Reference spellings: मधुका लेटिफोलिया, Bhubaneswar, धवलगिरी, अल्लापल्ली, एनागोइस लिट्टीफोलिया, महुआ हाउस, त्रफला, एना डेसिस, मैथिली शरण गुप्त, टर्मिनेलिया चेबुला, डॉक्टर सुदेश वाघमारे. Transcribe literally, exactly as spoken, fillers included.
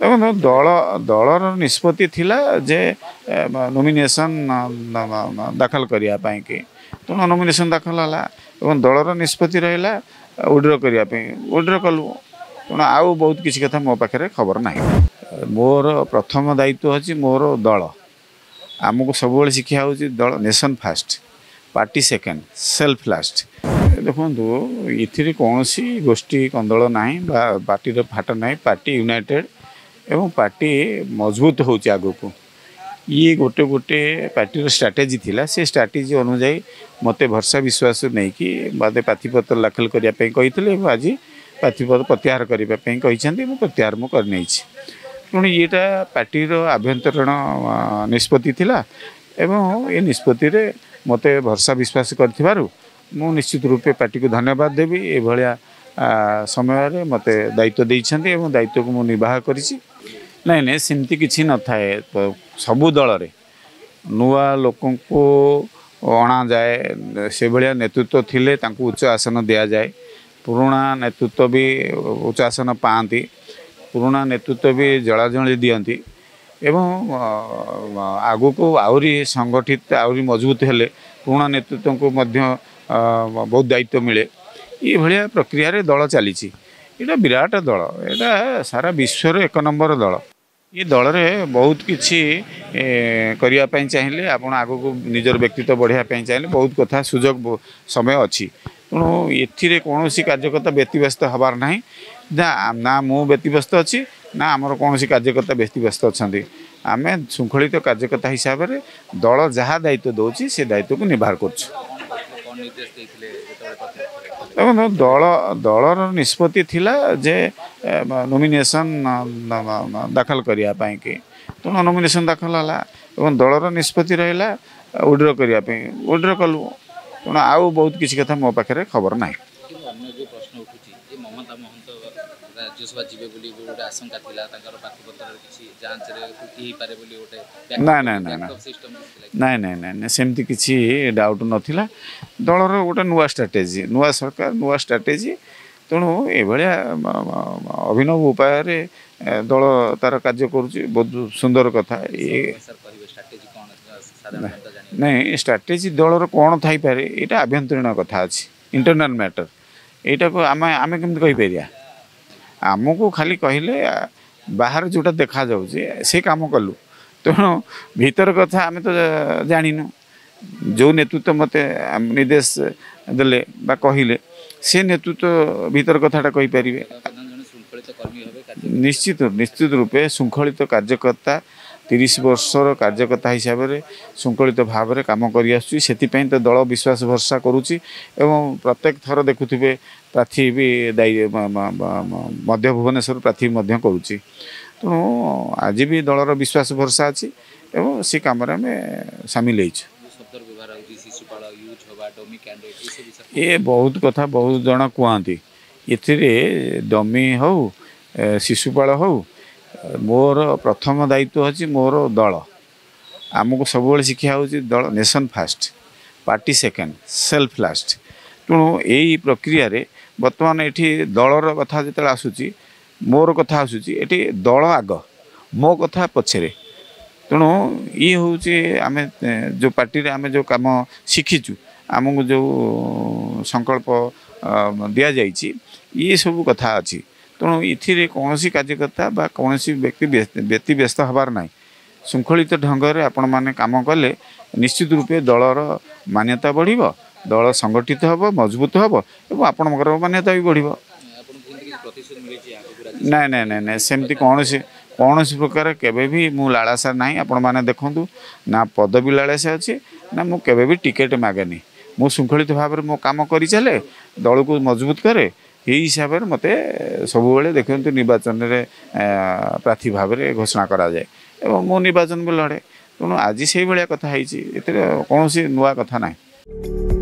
दल दलर निष्पत्ति थिला जे नोमिनेशन दाखल करने की तेना नोमिनेशन दाखल है और दलर निष्पत्ति रहा विड्रॉ करने विड्रॉ कलु तेना आउ बहुत किसी कथा मो पाखे खबर ना। मोर प्रथम दायित्व हूँ मोर दल आमको सब शिक्षा हो दल nation first party second self last. देखो ये कौन सी गोष्ठी कंदल ना पार्टी फाट ना पार्टी यूनाइटेड एवं पार्टी मजबूत हो आग को ये गोटे गोटे पार्टी स्ट्राटेजी थिला से स्ट्राटेजी अनुजाई मते भरसा विश्वास नहीं कि बादे पाथिपत्र दाखल करने कही आज पाथिपत्र प्रत्याहार करने कही प्रत्याहार मु नहीं तेणु येटा पार्टीर आभ्यंतरण निष्पत्ति थिला एवं ये निष्पत्ति रे मते भरसा विश्वास कर मु निश्चित रूपे पार्टी को धन्यवाद देवी ये समय मते दायित्व देइछन्ते एवं दायित्व को मु निर्वाह करिछि। नहीं नहीं सेमती किसी न थाए सबु दल रे नुआ लोक को अणा जाए से भाया नेतृत्व थिले तांकु उच्च आसन दिया जाए पुराणा नेतृत्व भी उच्च आसन पाती पुराणा नेतृत्व भी जलाजली दियंती एवं आगु को आहुरी संगठित आहुरी मजबूत हेले पुराणा नेतृत्व को मध्य बहुत दायित्व मिले ये भाया प्रक्रिय दल चली ये विराट दल ये सारा विश्वर एक नंबर दल ये दल में बहुत किसी करने चाहिए आपड़ आग को निजर व्यक्तित्व बढ़ापी चाहिए बहुत कथा सुजोग समय अच्छी तेणु ये कौन कार्यकर्ता व्यतीत हबार ना ना मु व्यतीत अच्छी ना आमर कौन कार्यकर्ता व्यतीत अच्छा आम श्रृंखलित कार्यकर्ता हिसाब से दल जहाँ दायित्व दौर से दायित्व को निर्वाह कर दल दलर निष्पत्ति थिला जे नोमिनेशन दाखल करने की तेना नोमिनेशन दाखल है और दलर निष्पत्ति रहा विड्रॉ करने विड्रॉ कलु तेना आउ बहुत किसी कथा मो पाखे खबर ना। ना ना ना ना ना ना ना ना सेमती किसी डाउट नाला दलर गोटे नुआ स्ट्राटेजी नुआ सरकार नुआ स्ट्राटेजी तेणु ये अभिनव उपाय दल तार कार्य करुच्ची बहुत सुंदर कथा ये नहीं स्ट्राटेजी दलर कौन थी यहाँ आभ्यंतरीण कथा अच्छी इंटरनाल मैटर यहाँ को आम आम कहीपर आमको खाली कहले बाहर जोटा देखा से काम कलु तेणु भीतर कथा आम तो जानिन जो नेतृत्व मत निर्देश दे कहले से नेतृत्व भीतर कथाटा कहीपर निश्चित निश्चित रूपे श्रृंखलित कार्यकर्ता तीस वर्षर कार्यकर्ता हिसाब से श्रृंखलित भाव में कम करपाई तो दल विश्वास भरसा करुच्ची एवं प्रत्येक थर देखुवे प्रार्थी भी दायी मध्य भुवनेश्वर प्रार्थी करुच्ची तेणु आज भी दलर विश्वास भरसा अच्छी एवं से कम सामिल हो बहुत कथा बहुत जन कहती ये डमी हो शिशुपाल हो मोर प्रथम दायित्व हूँ मोर दल आमको सब शिक्षा हो दल nation first party second self last. तेणु यही प्रक्रिय बर्तमान ये दलर कथा जो आसूची मोर कथा आसूची ये दल आग मो कथा पछेरे तेणु ये हूँ आम जो पार्टी आम जो कम शिखीचु आमको जो संकल्प दि जाइए ये सब कथा अच्छी तेणु ये कौन कार्यकर्ता बा कौन व्यक्ति व्यतीत हबार ना श्रृंखलित ढंग से आपण मैंने कम कले निश्चित रूपे दलर मान्यता बढ़ दल संगठित हम मजबूत हम और आपण मान्यता भी बढ़ ना ना ना ना सेमती कौन कौन प्रकार केवे भी मु लालासा ना आपण मैंने देखूँ ना पदवी लालासा अच्छे ना मुझे टिकेट मागेनी मु श्रृंखलित भाव में मो कम कर चले दल को मजबूत करे यही हिसाब से मत सब देखते निर्वाचन रे प्रार्थी भाव में घोषणा करा जाए एवं मो निर्वाचन भी लड़े तेणु आज से भाया कथा होती कौन नुआ कथा ना।